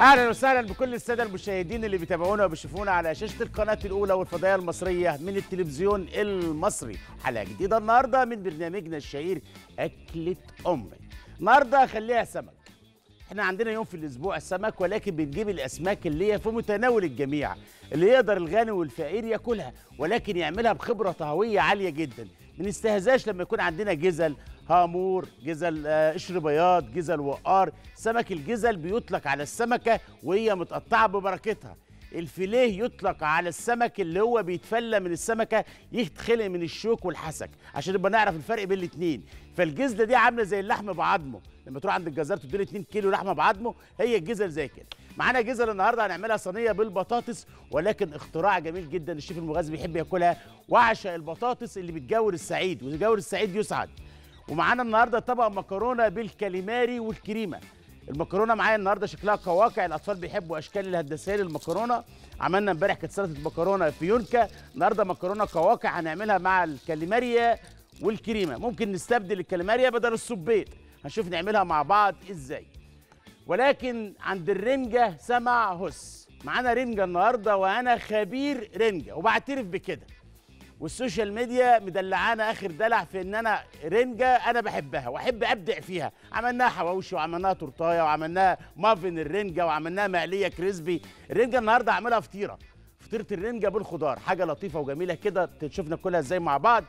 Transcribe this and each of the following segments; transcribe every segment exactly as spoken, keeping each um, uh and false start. اهلا وسهلا بكل الساده المشاهدين اللي بيتابعونا وبيشوفونا على شاشه القناه الاولى والفضائيه المصريه من التلفزيون المصري. حلقه جديده النهارده من برنامجنا الشهير اكله امي. النهارده خليها سمك. احنا عندنا يوم في الاسبوع السمك، ولكن بنجيب الاسماك اللي هي في متناول الجميع، اللي يقدر الغني والفقير ياكلها، ولكن يعملها بخبره طهويه عاليه جدا. ما نستهزاش لما يكون عندنا جزل هامور، جزل قشر بياض، جزل وقار. سمك الجزل بيطلق على السمكه وهي متقطعه ببركتها. الفيليه يطلق على السمك اللي هو بيتفلى من السمكه، يتخلق من الشوك والحسك، عشان نبقى نعرف الفرق بين الاثنين. فالجزله دي عامله زي اللحم بعضمه، لما تروح عند الجزار تديله اتنين كيلو لحمه بعضمه، هي الجزل زي كده. معانا جزل النهارده هنعملها صينيه بالبطاطس، ولكن اختراع جميل جدا الشيف المغازي بيحب ياكلها، وعشق البطاطس اللي بتجاور السعيد، وجاور السعيد يسعد. ومعانا النهارده طبق مكرونه بالكاليماري والكريمه. المكرونه معايا النهارده شكلها قواقع، الاطفال بيحبوا اشكال اللي هندسيه للمكرونه. عملنا امبارح كانت سلطه مكرونه فيونكه، النهارده مكرونه قواقع هنعملها مع الكاليماريا والكريمه. ممكن نستبدل الكاليماريا بدل الصبيط، هنشوف نعملها مع بعض ازاي. ولكن عند الرنجه سمع هس. معانا رنجه النهارده وانا خبير رنجه وبعترف بكده، والسوشيال ميديا مدلعانا اخر دلع في ان انا رنجه انا بحبها واحب ابدع فيها. عملناها حواوشي، وعملناها تورتايه، وعملناها مافن الرنجه، وعملناها مقليه كريسبي. الرنجه النهارده هعملها فطيره، فطيره الرنجه بالخضار، حاجه لطيفه وجميله كده تشوفنا كلها ازاي مع بعض.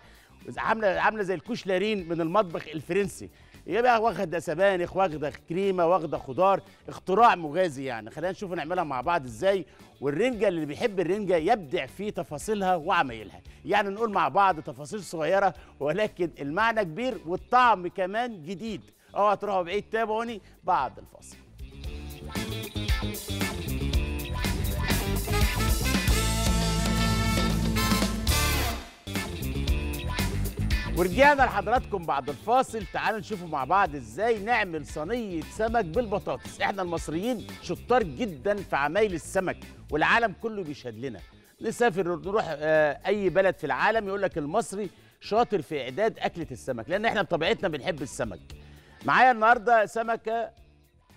عامله عامله زي الكوشلارين من المطبخ الفرنسي، يبقى واخده سبانخ، واخده كريمه، واخده خضار. اختراع مغازي يعني، خلينا نشوف نعملها مع بعض ازاي. والرنجه اللي بيحب الرنجه يبدع في تفاصيلها وعمايلها، يعني نقول مع بعض تفاصيل صغيره ولكن المعنى كبير والطعم كمان جديد. اوعوا تروحوا بعيد، تابعوني بعد الفاصل. ورجعنا لحضراتكم بعد الفاصل. تعالوا نشوفوا مع بعض ازاي نعمل صينيه سمك بالبطاطس. احنا المصريين شطار جدا في عمايل السمك، والعالم كله بيشهد لنا. نسافر نروح اه اي بلد في العالم يقول لك المصري شاطر في اعداد اكله السمك، لان احنا بطبيعتنا بنحب السمك. معايا النهارده سمكه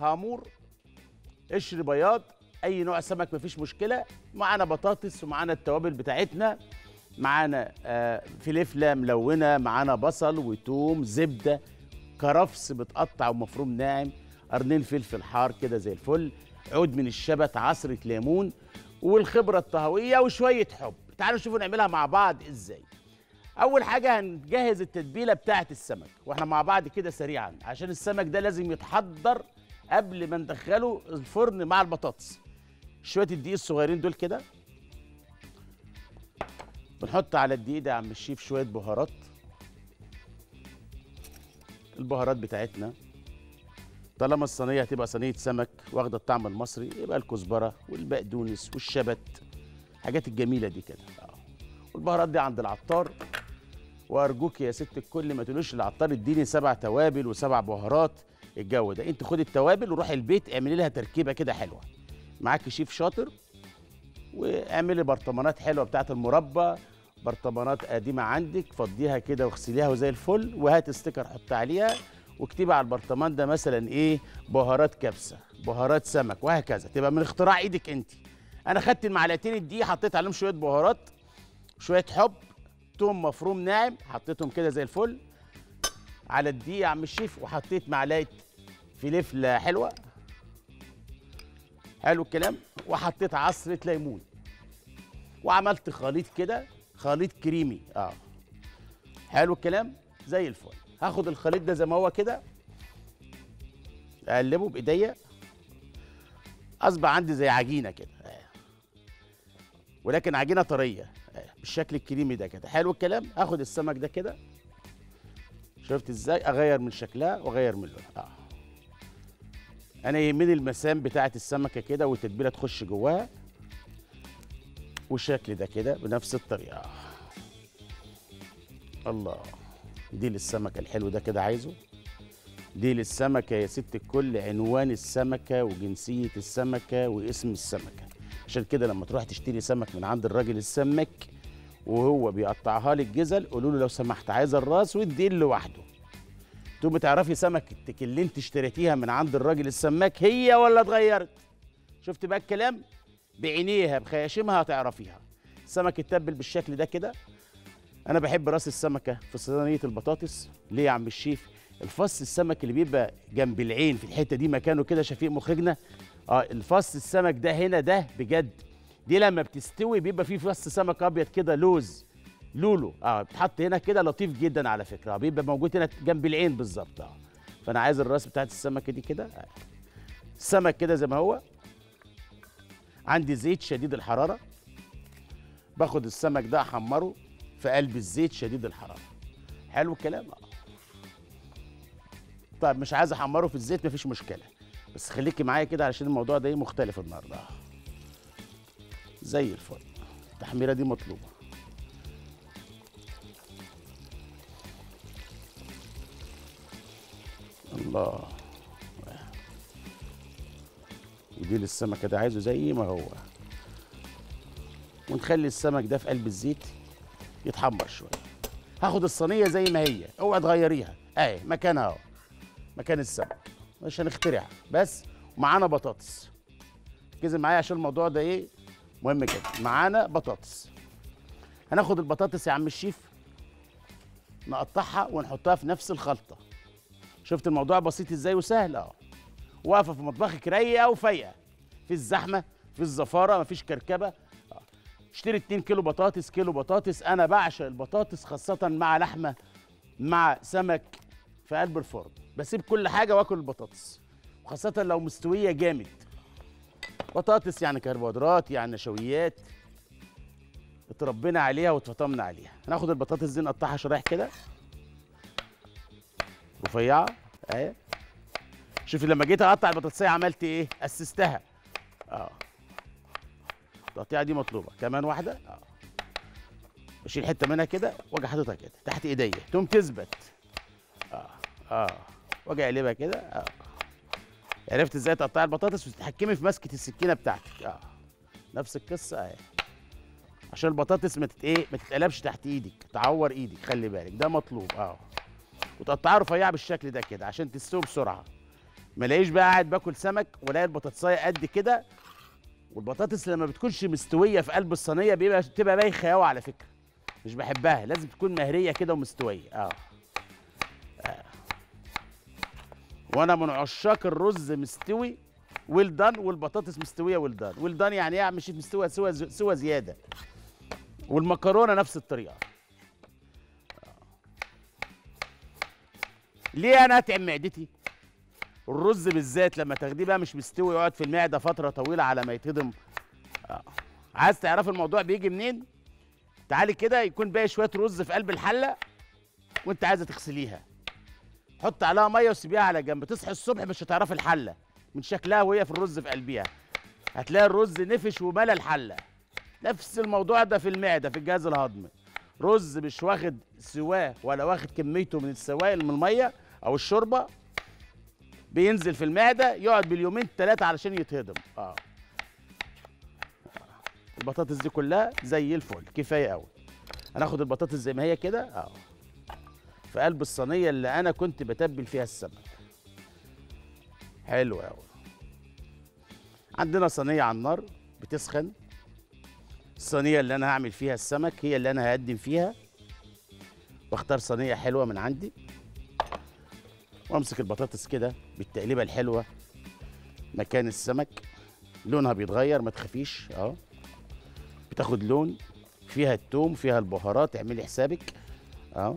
هامور، قشر بياض، اي نوع سمك مفيش مشكله. معانا بطاطس، ومعانا التوابل بتاعتنا، معانا فلفله ملونه، معانا بصل وتوم، زبده، كرفس متقطع ومفروم ناعم، قرنين فلفل حار كده زي الفل، عود من الشبت، عصره ليمون، والخبره الطهويه وشويه حب. تعالوا نشوفوا نعملها مع بعض ازاي. اول حاجه هنجهز التتبيله بتاعه السمك، واحنا مع بعض كده سريعا، عشان السمك ده لازم يتحضر قبل ما ندخله الفرن مع البطاطس. شويه الدقيق الصغيرين دول كده، بنحط على الدقيق ده يا عم الشيف شوية بهارات، البهارات بتاعتنا. طالما الصينية هتبقى صينية سمك واخدة الطعم المصري، يبقى الكزبرة والبقدونس والشبت، الحاجات الجميلة دي كده. والبهارات دي عند العطار، وأرجوك يا ست الكل ما تقولوش للعطار اديني سبع توابل وسبع بهارات، الجو ده. أنت خدي التوابل وروحي البيت اعملي لها تركيبة كده حلوة. معاكي شيف شاطر، واعملي برطمانات حلوه بتاعه المربى، برطمانات قديمه عندك فضيها كده واغسليها وزي الفل، وهات ستيكر حط عليها واكتبي على البرطمان ده مثلا ايه، بهارات كبسه، بهارات سمك، وهكذا. تبقى من اختراع ايدك انت. انا خدت المعلقتين الدقيق حطيت عليهم شويه بهارات، شويه حب، توم مفروم ناعم حطيتهم كده زي الفل على الدقيق يا عم الشيف، وحطيت معلقه فلفله حلوه، حلو الكلام، وحطيت عصره ليمون، وعملت خليط كده، خليط كريمي. اه حلو الكلام زي الفل. هاخد الخليط ده زي ما هو كده اقلبه بايديا، اصبح عندي زي عجينه كده، ولكن عجينه طريه بالشكل الكريمي ده كده. حلو الكلام. هاخد السمك ده كده، شفت ازاي اغير من شكلها واغير من لونها. اه انا يهمني المسام بتاعه السمكه كده، والتتبيله تخش جواها، والشكل ده كده بنفس الطريقه. الله، دي للسمكه الحلو ده كده، عايزه دي للسمكه يا ست الكل. عنوان السمكه وجنسيه السمكه واسم السمكه، عشان كده لما تروح تشتري سمك من عند الراجل السمك وهو بيقطعها لك جزل، قولوا له لو سمحت عايزه الراس والديل لوحده، تقوم تعرفي سمكتك اللي انت اشتريتيها من عند الراجل السماك هي ولا اتغيرت. شفت بقى الكلام؟ بعينيها بخياشيمها هتعرفيها. السمك التبل بالشكل ده كده. انا بحب راس السمكه في صينيه البطاطس. ليه يا عم الشيف؟ الفص السمك اللي بيبقى جنب العين في الحته دي مكانه كده شفيق مخرجنا. اه الفص السمك ده هنا ده بجد دي لما بتستوي بيبقى فيه فص سمك ابيض كده لوز لولو اه بتحط هنا كده لطيف جدا على فكره. بيبقى موجود هنا جنب العين بالظبط. اه فانا عايز الراس بتاعت السمكه دي كده. السمك كده زي ما هو. عندي زيت شديد الحراره. باخد السمك ده احمره في قلب الزيت شديد الحراره. حلو الكلام. طيب مش عايز احمره في الزيت مفيش مشكله، بس خليكي معايا كده علشان الموضوع ده مختلف النهارده. زي الفل. التحميره دي مطلوبه. الله. ودي للسمكه ده عايزه زي ما هو. ونخلي السمك ده في قلب الزيت يتحمر شويه. هاخد الصينيه زي ما هي، اوعي تغيريها، اهي مكانها اهو. مكان السمك. مش هنخترع بس. ومعانا بطاطس. ركزي معايا عشان الموضوع ده ايه؟ مهم جدا. معانا بطاطس. هناخد البطاطس يا عم الشيف نقطعها ونحطها في نفس الخلطه. شفت الموضوع بسيط ازاي وسهل اهو. واقفه في مطبخك رايقه وفايقه. في الزحمه، في الزفاره، مفيش كركبه. اشتري اتنين كيلو بطاطس، كيلو بطاطس، انا بعشق البطاطس خاصه مع لحمه مع سمك في قلب الفرن. بسيب كل حاجه واكل البطاطس، وخاصه لو مستويه جامد. بطاطس يعني كربوهيدرات، يعني نشويات اتربينا عليها واتفطمنا عليها. هناخد البطاطس دي نقطعها شرايح كده رفيعه اهي. شوفي لما جيت اقطع البطاطسيه عملت ايه؟ اسستها. اه التقطيعه دي مطلوبه. كمان واحده. اه بشيل حته منها كده واجي حاططها كده تحت ايديا تقوم تثبت. اه اه واجي اقلبها كده. اه عرفت ازاي تقطعي البطاطس وتتحكمي في مسكه السكينه بتاعتك. اه نفس القصه اهي. عشان البطاطس ما تت ايه ما تتقلبش تحت ايدك تعور ايدك، خلي بالك ده مطلوب. اه وتقطعها رفيعه بالشكل ده كده عشان تستوي بسرعه. ما الاقيش بقى قاعد باكل سمك والاقي البطاطسايه قد كده. والبطاطس لما بتكونش مستويه في قلب الصينيه بيبقى بتبقى بايخه قوي على فكره، مش بحبها. لازم تكون مهريه كده ومستويه. اه وانا من عشاق الرز مستوي والدان والبطاطس مستويه والدان. والدان يعني ايه يا عم الشيف؟ مستويه سوى سوى زياده. والمكرونه نفس الطريقه. ليه انا اتعب معدتي؟ الرز بالذات لما تاخديه بقى مش مستوي يقعد في المعده فتره طويله على ما يتهضم. آه. عايز تعرف الموضوع بيجي منين؟ تعالي كده يكون باقي شويه رز في قلب الحله وانت عايزه تغسليها. حط عليها ميه وسيبيها على جنب، تصحي الصبح مش هتعرفي الحله من شكلها وهي في الرز في قلبها. هتلاقي الرز نفش وملى الحله. نفس الموضوع ده في المعده في الجهاز الهضمي. رز مش واخد سواه ولا واخد كميته من السوائل من الميه او الشوربه بينزل في المعده يقعد باليومين ثلاثه علشان يتهضم. اه البطاطس دي كلها زي الفل كفايه قوي. هناخد البطاطس زي ما هي كده اه في قلب الصينيه اللي انا كنت بتبل فيها السمك. حلو قوي. عندنا صينيه على النار بتسخن. الصينيه اللي انا هعمل فيها السمك هي اللي انا هقدم فيها. واختار صينيه حلوه من عندي وامسك البطاطس كده بالتقليبه الحلوه مكان السمك. لونها بيتغير ما تخافيش. اه بتاخد لون فيها التوم فيها البهارات اعملي حسابك. اه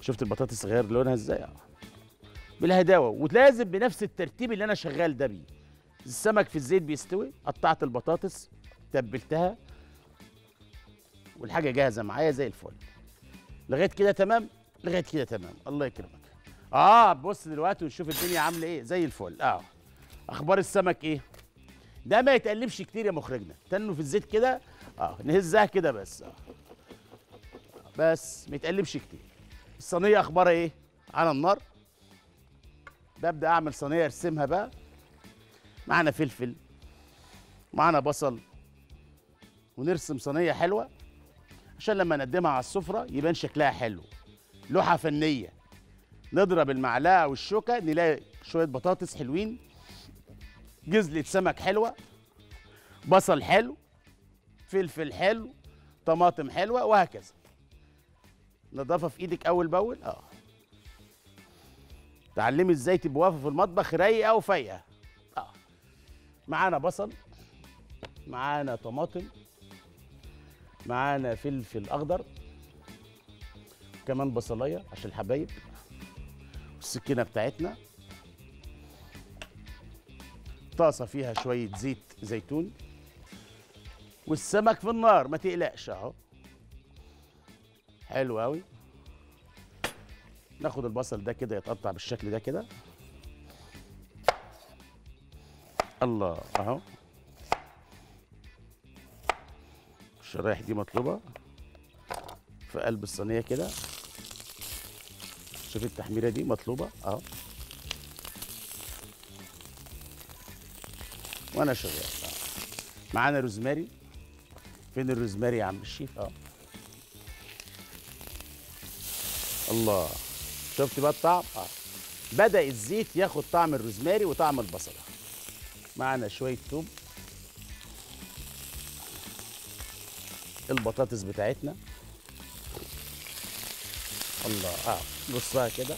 شفت البطاطس غير لونها ازاي؟ اه بالهداوه ولازم بنفس الترتيب اللي انا شغال ده بيه. السمك في الزيت بيستوي قطعت البطاطس تبلتها والحاجه جاهزه معايا زي الفل. لغايه كده تمام؟ لغايه كده تمام. الله يكرمك. اه بص دلوقتي ونشوف الدنيا عامله ايه زي الفل. اه اخبار السمك ايه؟ ده ما يتقلبش كتير يا مخرجنا. تنه في الزيت كده. اه نهزها كده بس. اه بس ما يتقلبش كتير. الصينيه اخبارها ايه؟ على النار. ببدا اعمل صينيه ارسمها بقى. معانا فلفل معانا بصل ونرسم صينيه حلوه عشان لما نقدمها على السفره يبان شكلها حلو. لوحه فنيه. نضرب المعلقه والشوكه نلاقي شويه بطاطس حلوين جزلة سمك حلوة، بصل حلو، فلفل حلو، طماطم حلوة، وهكذا. نظافة في ايدك اول باول. اه تعلمي ازاي تبقي واقفة في المطبخ رايقة وفايقة. اه معانا بصل، معانا طماطم، معانا فلفل اخضر، كمان بصلايه عشان الحبايب، والسكينه بتاعتنا، طاسه فيها شويه زيت زيتون، والسمك في النار ما تقلقش اهو. حلو قوي. ناخد البصل ده كده يتقطع بالشكل ده كده، الله اهو. الشرايح دي مطلوبه في قلب الصينيه كده، شوف التحميره دي مطلوبه اهو. وانا شغال. معانا روزماري، فين الروزماري يا عم الشيف؟ اه الله، شفت بقى الطعم. اه بدا الزيت ياخد طعم الروزماري وطعم البصله. معانا شويه توم، البطاطس بتاعتنا، الله اه بصها كده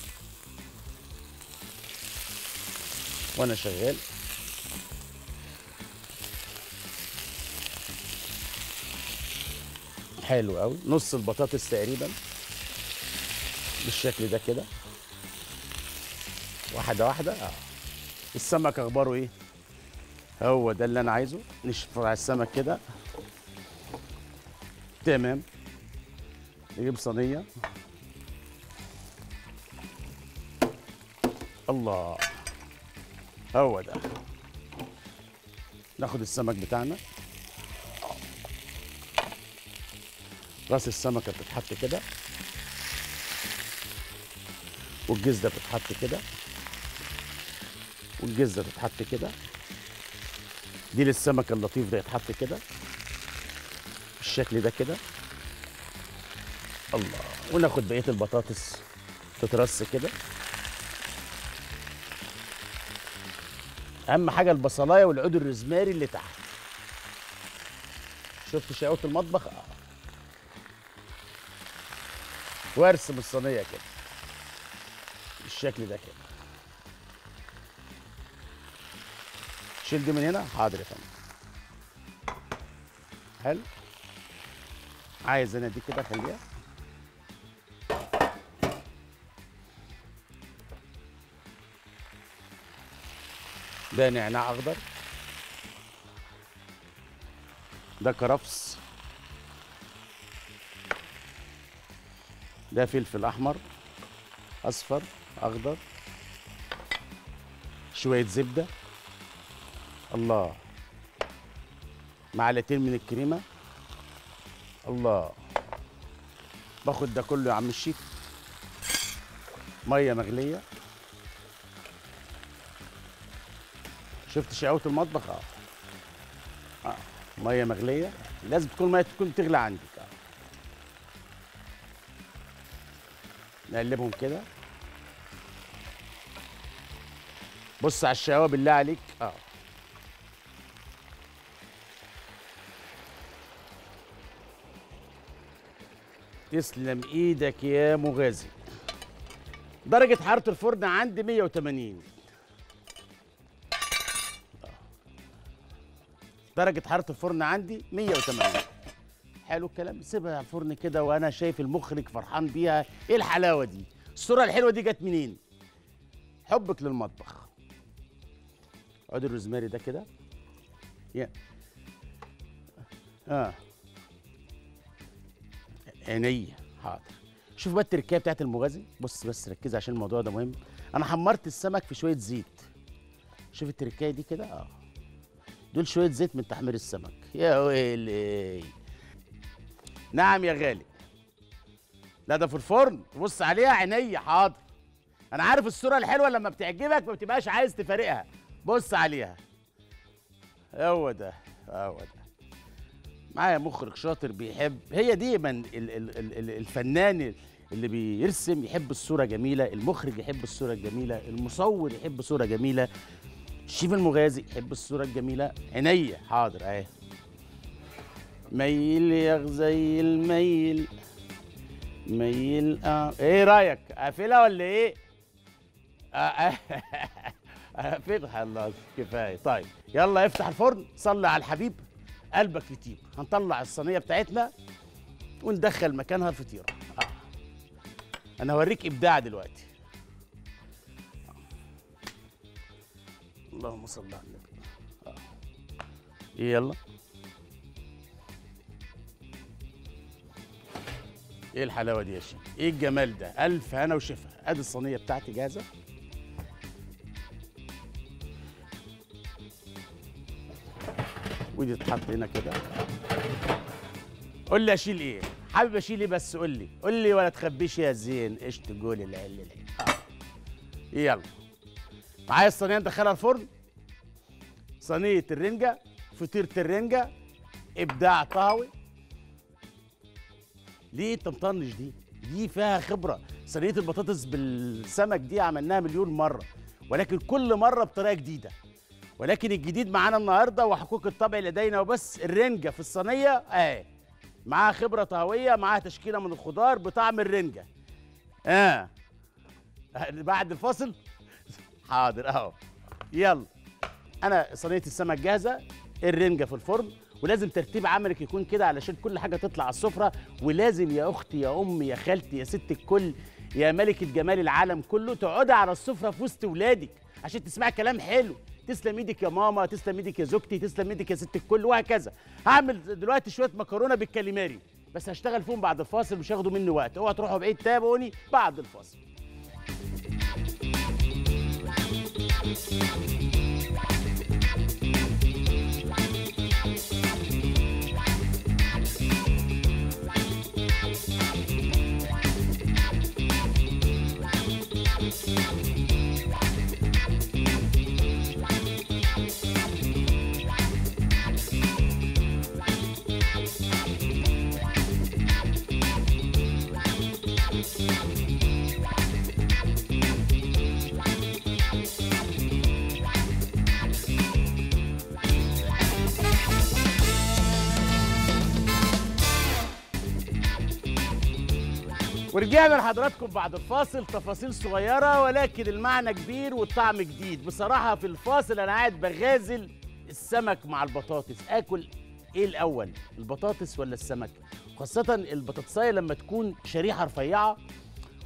وانا شغال. حلو قوي. نص البطاطس تقريبا بالشكل ده كده، واحده واحده. اه السمك اخباره ايه؟ هو ده اللي انا عايزه، نشفر السمك كده تمام. نجيب صينيه، الله هو ده. ناخد السمك بتاعنا، راس السمكه بتتحط كده، والجزده بتتحط كده، والجزده بتتحط كده، دي للسمكه اللطيف ده يتحط كده بالشكل ده كده، الله. وناخد بقيه البطاطس تترص كده. اهم حاجه البصلايه والعود الروزماري اللي تحت. شفت شقاوه المطبخ؟ اه وارسم الصينيه كده بالشكل ده كده. شيل دي من هنا، حاضر يا فندم. حلو. عايز انا دي كده اخليها. ده نعناع اخضر، ده كرفس، ده فلفل احمر اصفر اخضر، شويه زبده، الله، معلقتين من الكريمه، الله. باخد ده كله يا عم الشيف، ميه مغليه. شفت شقاوة المطبخ؟ اه اه ميه مغليه، لازم تكون ميه تكون تغلى عندك. اه نقلبهم كده، بص على الشقاوة بالله عليك. اه تسلم ايدك يا مغازي. درجة حرارة الفرن عندي مية وتمانين. درجة حرارة الفرن عندي مية وتمانين. حلو الكلام. سيبها على الفرن كده وانا شايف المخرج فرحان بيها. ايه الحلاوة دي؟ الصورة الحلوة دي جت منين؟ حبك للمطبخ. عود الروزماري ده كده. اه عينيا، حاضر. شوف بقى التركية بتاعت المغازي، بص بس ركز عشان الموضوع ده مهم. انا حمرت السمك في شوية زيت، شوف التركية دي كده. اه دول شوية زيت من تحمير السمك. يا ويلي. نعم يا غالي. لا ده في الفرن، بص عليها عينيا، حاضر. أنا عارف الصورة الحلوة لما بتعجبك ما بتبقاش عايز تفارقها، بص عليها. هو ده، هو ده. معايا مخرج شاطر بيحب، هي دايما الفنان اللي بيرسم يحب الصورة جميلة، المخرج يحب الصورة الجميلة، المصور يحب صورة جميلة. الشيف المغازي. حب الصورة الجميلة. عينيا حاضر اهي. ميل يا غزي الميل ميل اه ايه رايك؟ اقفلها ولا ايه؟ اقفلها. الله كفايه. طيب يلا افتح الفرن، صلي على الحبيب قلبك يطيب. هنطلع الصينيه بتاعتنا وندخل مكانها الفطيره. آه. انا هوريك ابداع دلوقتي. اللهم صل على النبي. آه. يلا. ايه الحلاوه دي يا شيخ؟ ايه الجمال ده؟ الف هنا وشفا. ادي الصينيه بتاعتي جاهزه. ودي تتحط هنا كده. قول لي اشيل ايه؟ حابب اشيل ايه بس قول لي، قول لي ولا تخبيش يا زين، قشط جول العل العل. آه. يلا. معايا الصينيه ندخلها الفرن. صينيه الرنجه، فطيره الرنجه، ابداع طهوي. ليه تمطنش دي؟ دي فيها خبره. صينيه البطاطس بالسمك دي عملناها مليون مره، ولكن كل مره بطريقه جديده. ولكن الجديد معانا النهارده وحقوق الطبع لدينا، وبس الرنجه في الصينيه اهي. معاها خبره طهويه، معاها تشكيله من الخضار بطعم الرنجه. اه بعد الفاصل. حاضر اهو. يلا انا صينيه السمك جاهزه، الرنجه في الفرن، ولازم ترتيب عملك يكون كده علشان كل حاجه تطلع على السفره. ولازم يا اختي يا امي يا خالتي يا ست الكل يا ملكه جمال العالم كله تقعدي على السفره في وسط ولادك عشان تسمعي كلام حلو. تسلم ايدك يا ماما، تسلم ايدك يا زوجتي، تسلم ايدك يا ست الكل، وهكذا. هعمل دلوقتي شويه مكرونه بالكاليماري بس هشتغل فيهم بعد الفاصل، مش هياخدوا مني وقت. اوعوا تروحوا بعيد، تابعوني بعد الفاصل. ورجعنا لحضراتكم بعد الفاصل. تفاصيل صغيرة ولكن المعنى كبير والطعم جديد. بصراحة في الفاصل أنا قاعد بغازل السمك مع البطاطس. آكل إيه الأول، البطاطس ولا السمك؟ خاصة البطاطساية لما تكون شريحة رفيعة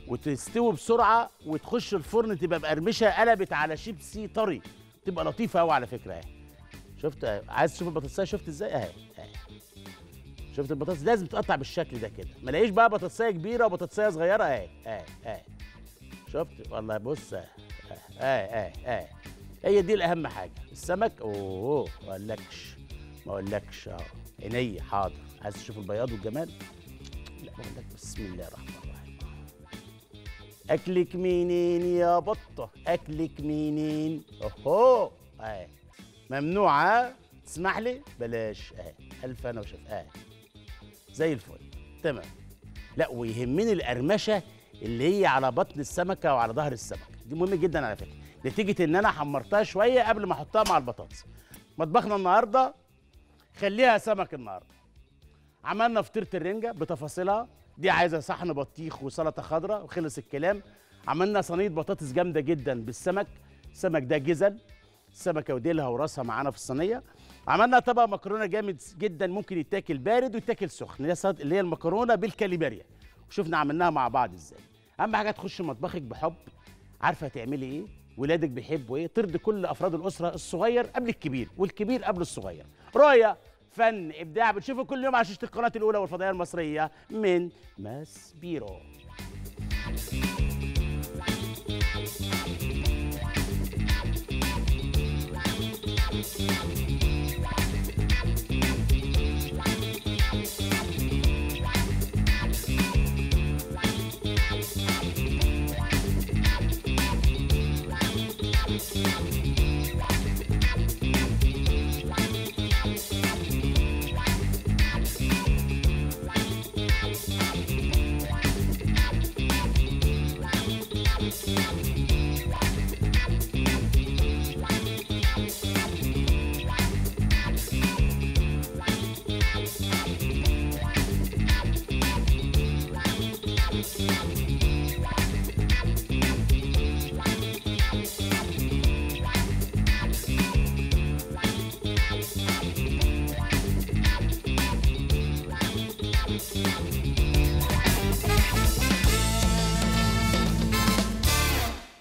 وتستوي بسرعة وتخش الفرن تبقى مقرمشة، قلبت على شيبسي طري، تبقى لطيفة أوي على فكرة. أهي شفت، عايز تشوف البطاطساية شفت إزاي؟ أهي أهي شفت البطاطس لازم تتقطع بالشكل ده كده، ملاقيش بقى بطاطسايه كبيره وبطاطسايه صغيره. اهي اهي اهي شفت والله. بص اهي اهي اهي هي دي الاهم حاجه. السمك اوه ما اقولكش ما اقولكش اهو. عينيا حاضر. عايز تشوف البياض والجمال؟ لا بقول لك بسم الله الرحمن الرحيم. اكلك منين يا بطه؟ اكلك منين؟ اوه اهي ممنوعه. تسمح لي؟ بلاش. اهي الف انا وشف. اهي زي الفل تمام. لا ويهمني القرمشه اللي هي على بطن السمكه وعلى ظهر السمكه، دي مهمه جدا على فكره، نتيجه ان انا حمرتها شويه قبل ما احطها مع البطاطس. مطبخنا النهارده خليها سمك. النهارده عملنا فطيره الرنجه بتفاصيلها، دي عايزه صحن بطيخ وسلطه خضراء وخلص الكلام. عملنا صينيه بطاطس جامده جدا بالسمك، السمك ده جزل، السمكه وديلها وراسها معانا في الصينيه. عملنا طبق مكرونه جامد جدا، ممكن يتاكل بارد ويتاكل سخن، اللي هي المكرونه بالكاليماريا. وشفنا عملناها مع بعض ازاي. اهم حاجه تخش مطبخك بحب، عارفه هتعملي ايه، ولادك بيحبوا ايه، ترضي كل افراد الاسره، الصغير قبل الكبير والكبير قبل الصغير. رؤيه، فن، ابداع، بتشوفه كل يوم على شاشه القناه الاولى والفضائيه المصريه من ماسبيرو.